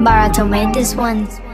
Baratome this one.